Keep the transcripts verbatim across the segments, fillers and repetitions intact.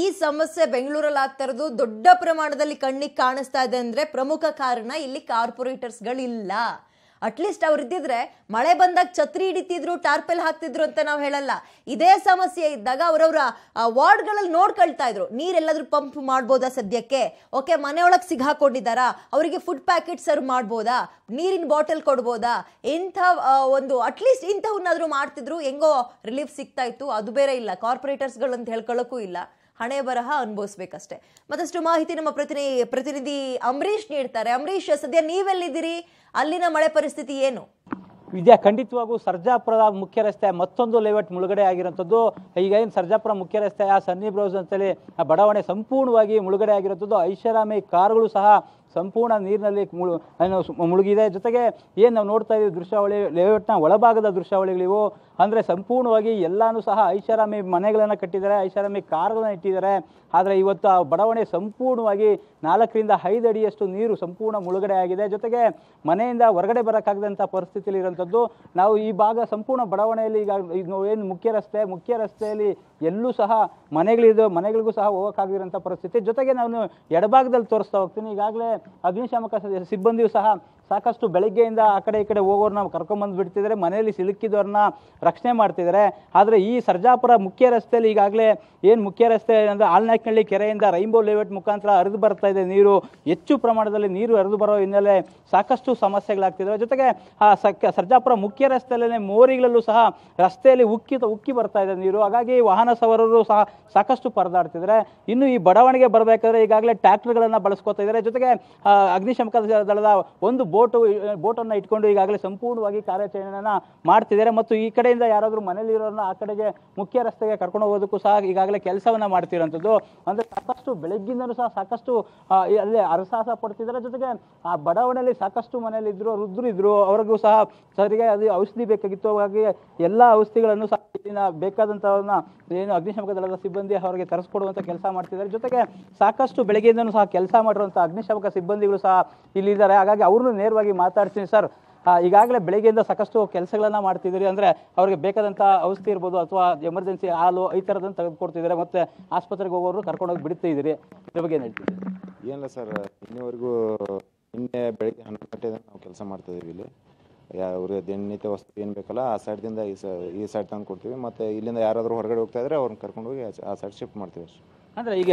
ಈ ಸಮಸ್ಯೆ ಬೆಂಗಳೂರಲ್ಲಿ ಆಗ್ತಿರೋದು ದೊಡ್ಡ ಪ್ರಮಾಣದಲ್ಲಿ ಕಣ್ಣಿಗೆ ಕಾಣಿಸ್ತಾ ಇದೆ ಅಂದ್ರೆ ಪ್ರಮುಖ ಕಾರಣ ಇಲ್ಲಿ ಕಾರ್ಪೊರೇಟರ್ಸ್ ಗಳು ಇಲ್ಲ. ಅಟ್ಲೀಸ್ಟ್ ಅವರು ಇದ್ದಿದ್ರೆ ಮಳೆ ಬಂದಾಗ ಛತ್ರಿ ಹಿಡಿತಿದ್ರು, ಟಾರ್ಪೆಲ್ ಹಾಕ್ತಿದ್ರು ಅಂತ ನಾವು ಹೇಳಲ್ಲ. ಇದೇ ಸಮಸ್ಯೆ ಇದ್ದಾಗ ಅವರವರ ವಾರ್ಡ್ ಗಳಲ್ಲಿ ನೋಡ್ಕೊಳ್ತಾ ಇದ್ರು, ನೀರೆಲ್ಲಾದರೂ ಪಂಪ್ ಮಾಡಬಹುದಾ ಸದ್ಯಕ್ಕೆ, ಓಕೆ ಮನೆಯೊಳಗೆ ಸಿಗಾಕೊಂಡಿದ್ದಾರಾ, ಅವರಿಗೆ ಫುಡ್ ಪ್ಯಾಕೆಟ್ ಸರ್ವ್ ಮಾಡಬಹುದಾ, ನೀರಿನ ಬಾಟಲ್ ಕೊಡಬಹುದಾ, ಇಂಥ ಒಂದು ಅಟ್ಲೀಸ್ಟ್ ಇಂಥವನ್ನಾದರೂ ಮಾಡ್ತಿದ್ರು, ಹೆಂಗೋ ರಿಲೀಫ್ ಸಿಗ್ತಾ ಇತ್ತು. ಅದು ಬೇರೆ ಇಲ್ಲ, ಕಾರ್ಪೊರೇಟರ್ಸ್ ಗಳು ಅಂತ ಹೇಳ್ಕೊಳ್ಳೋಕ್ಕೂ ಇಲ್ಲ, ಹಣೆ ಬರಹ ಅನುಭವಿಸ್ಬೇಕಷ್ಟೇ. ಮತ್ತಷ್ಟು ಮಾಹಿತಿ ನಮ್ಮ ಪ್ರತಿನಿಧಿ ಪ್ರತಿನಿಧಿ ಅಂಬರೀಶ್ ನೀಡ್ತಾರೆ. ಅಂಬರೀಶ್, ಸದ್ಯ ನೀವೆಲ್ಲಿದ್ದೀರಿ, ಅಲ್ಲಿನ ಮಳೆ ಪರಿಸ್ಥಿತಿ ಏನು? ವಿದ್ಯಾ, ಖಂಡಿತವಾಗೂ ಸರ್ಜಾಪುರದ ಮುಖ್ಯ ರಸ್ತೆಯ ಮತ್ತೊಂದು ಲೇಔಟ್ ಮುಳುಗಡೆ ಆಗಿರುವಂಥದ್ದು. ಈಗ ಏನು ಸರ್ಜಾಪುರ ಮುಖ್ಯ ರಸ್ತೆಯ ಸನ್ನಿ ಬ್ರೋಸ್ ಅಂತೇಳಿ ಬಡಾವಣೆ ಸಂಪೂರ್ಣವಾಗಿ ಮುಳುಗಡೆ ಆಗಿರುವಂಥದ್ದು. ಐಷಾರಾಮಿ ಕಾರುಗಳು ಸಹ ಸಂಪೂರ್ಣ ನೀರಿನಲ್ಲಿ ಮುಳು ಮುಳುಗಿದೆ. ಜೊತೆಗೆ ಏನು ನಾವು ನೋಡ್ತಾ ಇದ್ದೀವಿ ದೃಶ್ಯಾವಳಿ, ಲೇಔಟ್ನ ಒಳಭಾಗದ ದೃಶ್ಯಾವಳಿಗಳಿವು. ಅಂದರೆ ಸಂಪೂರ್ಣವಾಗಿ ಎಲ್ಲನೂ ಸಹ ಐಷಾರಾಮಿ ಮನೆಗಳನ್ನು ಕಟ್ಟಿದ್ದಾರೆ, ಐಷಾರಾಮಿ ಕಾರುಗಳನ್ನು ಇಟ್ಟಿದ್ದಾರೆ. ಆದರೆ ಇವತ್ತು ಆ ಬಡಾವಣೆ ಸಂಪೂರ್ಣವಾಗಿ ನಾಲ್ಕರಿಂದ ಐದು ಅಡಿಯಷ್ಟು ನೀರು ಸಂಪೂರ್ಣ ಮುಳುಗಡೆ ಆಗಿದೆ. ಜೊತೆಗೆ ಮನೆಯಿಂದ ಹೊರಗಡೆ ಬರೋಕ್ಕಾಗದಂಥ ಪರಿಸ್ಥಿತಿಯಲ್ಲಿ ಇರುವಂಥದ್ದು. ನಾವು ಈ ಭಾಗ ಸಂಪೂರ್ಣ ಬಡಾವಣೆಯಲ್ಲಿ ಈಗ ಏನು ಮುಖ್ಯ ರಸ್ತೆ ಮುಖ್ಯ ರಸ್ತೆಯಲ್ಲಿ ಎಲ್ಲೂ ಸಹ ಮನೆಗಳಿದ್ದು ಮನೆಗಳಿಗೂ ಸಹ ಹೋಗೋಕ್ಕಾಗಿರೋಂಥ ಪರಿಸ್ಥಿತಿ. ಜೊತೆಗೆ ನಾನು ಎಡಭಾಗದಲ್ಲಿ ತೋರಿಸ್ತಾ ಹೋಗ್ತೀನಿ. ಈಗಾಗಲೇ ಅಗ್ನಿಶಾಮಕ ಸಿಬ್ಬಂದಿಯು ಸಹ ಸಾಕಷ್ಟು ಬೆಳಗ್ಗೆಯಿಂದ ಆ ಕಡೆ ಈ ಕಡೆ ಹೋಗೋರನ್ನ ಕರ್ಕೊಂಬಂದು ಬಿಡ್ತಿದ್ದಾರೆ, ಮನೆಯಲ್ಲಿ ಸಿಲುಕಿದವ್ರನ್ನ ರಕ್ಷಣೆ ಮಾಡ್ತಿದ್ದಾರೆ. ಆದರೆ ಈ ಸರ್ಜಾಪುರ ಮುಖ್ಯ ರಸ್ತೆಯಲ್ಲಿ ಈಗಾಗಲೇ ಏನು ಮುಖ್ಯ ರಸ್ತೆ ಅಂದರೆ ಆಲ್ನಾಕ್ನಹಳ್ಳಿ ಕೆರೆಯಿಂದ ರೈನ್ಬೋ ಲೇಔಟ್ ಮುಖಾಂತರ ಹರಿದು ಬರ್ತಾ ಇದೆ ನೀರು. ಹೆಚ್ಚು ಪ್ರಮಾಣದಲ್ಲಿ ನೀರು ಹರಿದು ಬರೋ ಹಿನ್ನೆಲೆ ಸಾಕಷ್ಟು ಸಮಸ್ಯೆಗಳಾಗ್ತಿದ್ದಾವೆ. ಜೊತೆಗೆ ಆ ಸರ್ಜಾಪುರ ಮುಖ್ಯ ರಸ್ತೆಯಲ್ಲೇ ಮೋರಿಗಳಲ್ಲೂ ಸಹ ರಸ್ತೆಯಲ್ಲಿ ಉಕ್ಕಿ ಉಕ್ಕಿ ಬರ್ತಾ ಇದೆ ನೀರು. ಹಾಗಾಗಿ ವಾಹನ ಸವಾರರು ಸಹ ಸಾಕಷ್ಟು ಪರದಾಡ್ತಿದ್ದಾರೆ. ಇನ್ನು ಈ ಬಡಾವಣೆಗೆ ಬರಬೇಕಾದ್ರೆ ಈಗಾಗಲೇ ಟ್ರ್ಯಾಕ್ಟರ್ಗಳನ್ನು ಬಳಸ್ಕೊತಾ ಇದ್ದಾರೆ. ಜೊತೆಗೆ ಅಗ್ನಿಶಾಮಕ ದಳದ ಒಂದು ಬೋಟು ಬೋಟನ್ನು ಇಟ್ಕೊಂಡು ಈಗಾಗಲೇ ಸಂಪೂರ್ಣವಾಗಿ ಕಾರ್ಯಾಚರಣೆಯನ್ನು ಮಾಡ್ತಿದ್ದಾರೆ. ಮತ್ತು ಈ ಕಡೆಯಿಂದ ಯಾರಾದರೂ ಮನೇಲಿರೋರನ್ನ ಆ ಕಡೆಗೆ ಮುಖ್ಯ ರಸ್ತೆಗೆ ಕರ್ಕೊಂಡು ಹೋಗೋದಕ್ಕೂ ಸಹ ಈಗಾಗಲೇ ಕೆಲಸವನ್ನು ಮಾಡ್ತಿರೋಂಥದ್ದು. ಅಂದರೆ ಸಾಕಷ್ಟು ಬೆಳಗ್ಗಿಂದನೂ ಸಹ ಸಾಕಷ್ಟು ಅಲ್ಲಿ ಅರಸಾಸ ಪಡ್ತಿದ್ದಾರೆ. ಜೊತೆಗೆ ಆ ಬಡಾವಣೆಯಲ್ಲಿ ಸಾಕಷ್ಟು ಮನೆಯಲ್ಲಿದ್ದರು, ವೃದ್ಧರು ಇದ್ದರು, ಅವ್ರಿಗೂ ಸಹ ಸರಿಗೆ ಅದು ಔಷಧಿ ಬೇಕಾಗಿತ್ತು. ಹಾಗಾಗಿ ಎಲ್ಲ ಔಷಧಿಗಳನ್ನು ಸಹ ಇಲ್ಲಿನ ಬೇಕಾದಂಥವ್ರನ್ನ ಏನು ಅಗ್ನಿಶಾಮಕ ದಳದ ಸಿಬ್ಬಂದಿ ಅವರಿಗೆ ತರಿಸ್ಕೊಡುವಂಥ ಕೆಲಸ ಮಾಡ್ತಿದ್ದಾರೆ. ಜೊತೆಗೆ ಸಾಕಷ್ಟು ಬೆಳಗ್ಗೆಯಿಂದನೂ ಸಹ ಕೆಲಸ ಮಾಡಿರುವಂಥ ಅಗ್ನಿಶಾಮಕ ಸಿಬ್ಬಂದಿಗಳು ಸಹ ಇಲ್ಲಿದ್ದಾರೆ. ಹಾಗಾಗಿ ಅವ್ರನ್ನೂ ನೇರವಾಗಿ ಮಾತಾಡ್ತೀನಿ. ಸರ್, ಈಗಾಗಲೇ ಬೆಳಗ್ಗೆಯಿಂದ ಸಾಕಷ್ಟು ಕೆಲಸಗಳನ್ನು ಮಾಡ್ತಿದ್ದೀರಿ, ಅಂದರೆ ಅವ್ರಿಗೆ ಬೇಕಾದಂಥ ಔಷಧಿ ಇರ್ಬೋದು ಅಥವಾ ಎಮರ್ಜೆನ್ಸಿ ಹಾಲು ಈ ಥರದನ್ನು ತೆಗೆದುಕೊಡ್ತಿದ್ದಾರೆ, ಮತ್ತು ಆಸ್ಪತ್ರೆಗೆ ಹೋಗೋರು ಕರ್ಕೊಂಡೋಗಿ ಬಿಡ್ತಾ ಇದ್ದೀರಿ, ಇದ್ರ ಬಗ್ಗೆ ಏನು ಹೇಳ್ತೀವಿ? ಏನಿಲ್ಲ ಸರ್, ಇನ್ನವರೆಗೂ ನಿನ್ನೆ ಬೆಳಗ್ಗೆ ಹನ್ನೊಂದು ಗಂಟೆಯಿಂದ ನಾವು ಕೆಲಸ ಮಾಡ್ತಾಯಿದ್ದೀವಿ. ಇಲ್ಲಿ ಅವ್ರಿಗೆ ದಿನನಿತ್ಯ ವಸ್ತು ಏನು ಬೇಕಲ್ಲ ಆ ಸೈಡ್ದಿಂದ ಈ ಸ ಈ ಸೈಡ್ ತಂದು ಕೊಡ್ತೀವಿ. ಮತ್ತು ಇಲ್ಲಿಂದ ಯಾರಾದರೂ ಹೊರಗಡೆ ಹೋಗ್ತಾ ಇದ್ದರೆ ಅವ್ರನ್ನ ಕರ್ಕೊಂಡೋಗಿ ಆ ಸೈಡ್ ಶಿಫ್ಟ್ ಮಾಡ್ತೀವಿ. ಅಂದರೆ ಈಗ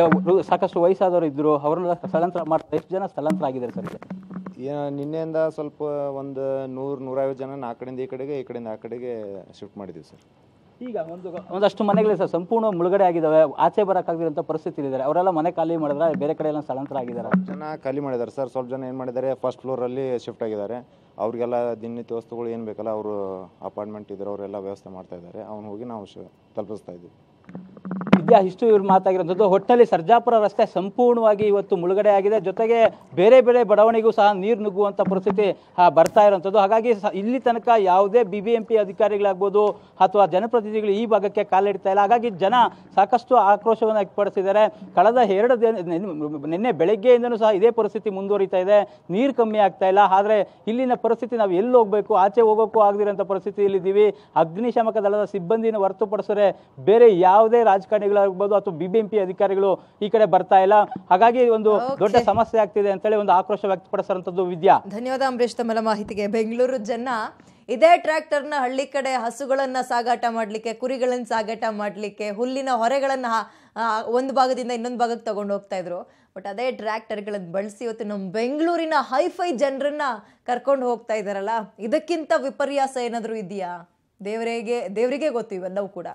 ಸಾಕಷ್ಟು ವಯಸ್ಸಾದವರು ಇದ್ದರು, ಅವ್ರನ್ನ ಸ್ಥಳಾಂತರ ಮಾಡ್ತಾರೆ. ಎಷ್ಟು ಜನ ಸ್ಥಳಾಂತರ ಆಗಿದ್ದಾರೆ ಸರ್? ನಿನ್ನೆಯಿಂದ ಸ್ವಲ್ಪ ಒಂದು ನೂರು ನೂರೈವತ್ತು ಜನ ಆ ಕಡೆಯಿಂದ ಈ ಕಡೆಗೆ ಈ ಕಡೆಯಿಂದ ಆ ಕಡೆಗೆ ಶಿಫ್ಟ್ ಮಾಡಿದ್ದೀವಿ ಸರ್. ಈಗ ಒಂದು ಒಂದಷ್ಟು ಮನೆಗಳೇ ಸರ್ ಸಂಪೂರ್ಣ ಮುಳುಗಡೆ ಆಗಿದ್ದಾವೆ, ಆಚೆ ಬರೋಕ್ಕಾಗಿರೋಂಥ ಪರಿಸ್ಥಿತಿ ಇದ್ದಾರೆ. ಅವರೆಲ್ಲ ಮನೆ ಖಾಲಿ ಮಾಡಿದ್ರೆ ಬೇರೆ ಕಡೆ ಎಲ್ಲ ಸ್ಥಳಾಂತರ ಆಗಿದ್ದಾರೆ. ಜನ ಖಾಲಿ ಮಾಡಿದ್ದಾರೆ ಸರ್. ಸ್ವಲ್ಪ ಜನ ಏನು ಮಾಡಿದ್ದಾರೆ, ಫಸ್ಟ್ ಫ್ಲೋರಲ್ಲಿ ಶಿಫ್ಟ್ ಆಗಿದ್ದಾರೆ. ಅವ್ರಿಗೆಲ್ಲ ದಿನನಿತ್ಯ ವಸ್ತುಗಳು ಏನು ಬೇಕಲ್ಲ ಅವರು ಅಪಾರ್ಟ್ಮೆಂಟ್ ಇದ್ದರೆ ಅವರೆಲ್ಲ ವ್ಯವಸ್ಥೆ ಮಾಡ್ತಾ ಇದ್ದಾರೆ. ಅವ್ನು ಹೋಗಿ ನಾವು ತಲುಪಿಸ್ತಾ ಇದ್ದೀವಿ. ವಿದ್ಯಾ, ಇಷ್ಟು ಇವ್ರು ಮಾತಾಗಿರೋಂಥದ್ದು. ಒಟ್ಟಿನಲ್ಲಿ ಸರ್ಜಾಪುರ ರಸ್ತೆ ಸಂಪೂರ್ಣವಾಗಿ ಇವತ್ತು ಮುಳುಗಡೆ ಆಗಿದೆ. ಜೊತೆಗೆ ಬೇರೆ ಬೇರೆ ಬಡಾವಣೆಗೂ ಸಹ ನೀರು ನುಗ್ಗುವಂಥ ಪರಿಸ್ಥಿತಿ ಬರ್ತಾ ಇರೋಂಥದ್ದು. ಹಾಗಾಗಿ ಇಲ್ಲಿ ತನಕ ಯಾವುದೇ ಬಿ ಬಿ ಎಂ ಪಿ ಅಧಿಕಾರಿಗಳಾಗ್ಬೋದು ಅಥವಾ ಜನಪ್ರತಿನಿಧಿಗಳು ಈ ಭಾಗಕ್ಕೆ ಕಾಲಿಡ್ತಾ ಇಲ್ಲ. ಹಾಗಾಗಿ ಜನ ಸಾಕಷ್ಟು ಆಕ್ರೋಶವನ್ನು ವ್ಯಕ್ತಪಡಿಸಿದ್ದಾರೆ. ಕಳೆದ ಎರಡು ನಿನ್ನೆ ಬೆಳಗ್ಗೆಯಿಂದನೂ ಸಹ ಇದೇ ಪರಿಸ್ಥಿತಿ ಮುಂದುವರಿತಾ ಇದೆ. ನೀರು ಕಮ್ಮಿ ಆಗ್ತಾ ಇಲ್ಲ. ಆದರೆ ಇಲ್ಲಿನ ಪರಿಸ್ಥಿತಿ ನಾವು ಎಲ್ಲಿ ಹೋಗಬೇಕು, ಆಚೆ ಹೋಗೋಕ್ಕೂ ಆಗದಿರೋಂಥ ಪರಿಸ್ಥಿತಿಯಲ್ಲಿದ್ದೀವಿ. ಅಗ್ನಿಶಾಮಕ ದಳದ ಸಿಬ್ಬಂದಿನ ಹೊರತುಪಡಿಸಿದರೆ ಬೇರೆ ಯಾವುದೇ ರಾಜಕಾರಣಿ ಾಗಬಹುದು ಅಥವಾ ಬಿಬಿಎಂಪಿ ಅಧಿಕಾರಿಗಳು ಈ ಕಡೆ ಬರ್ತಾ ಇಲ್ಲ. ಹಾಗಾಗಿ ಒಂದು ದೊಡ್ಡ ಸಮಸ್ಯೆ ಆಗ್ತಿದೆ ಅಂತ ಹೇಳಿ ಒಂದು ಆಕ್ರೋಶ ವ್ಯಕ್ತಪಡಿಸಿರುವಂತದ್ದು. ವಿದ್ಯಾ, ಧನ್ಯವಾದ ಅಂಬರೀಶ್ ತಮ್ಮ ಮಾಹಿತಿಗೆ. ಬೆಂಗಳೂರು ಜನ ಇದೇ ಟ್ರ್ಯಾಕ್ಟರ್ನ ಹಳ್ಳಿ ಕಡೆ ಹಸುಗಳನ್ನ ಸಾಗಾಟ ಮಾಡಲಿಕ್ಕೆ, ಕುರಿಗಳನ್ನ ಸಾಗಾಟ ಮಾಡಲಿಕ್ಕೆ, ಹುಲ್ಲಿನ ಹೊರೆಗಳನ್ನ ಒಂದು ಭಾಗದಿಂದ ಇನ್ನೊಂದು ಭಾಗಕ್ಕೆ ತಗೊಂಡು ಹೋಗ್ತಾ ಇದ್ರು. ಬಟ್ ಅದೇ ಟ್ರ್ಯಾಕ್ಟರ್ಗಳನ್ನು ಬಳಸಿ ಇವತ್ತು ನಮ್ಮ ಬೆಂಗಳೂರಿನ ಹೈಫೈ ಜನರನ್ನ ಕರ್ಕೊಂಡು ಹೋಗ್ತಾ ಇದಾರಲ್ಲ, ಇದಕ್ಕಿಂತ ವಿಪರ್ಯಾಸ ಏನಾದರೂ ಇದೆಯಾ? ದೇವರಿಗೆ ದೇವರಿಗೆ ಗೊತ್ತು ಇವೆಲ್ಲವೂ ಕೂಡ.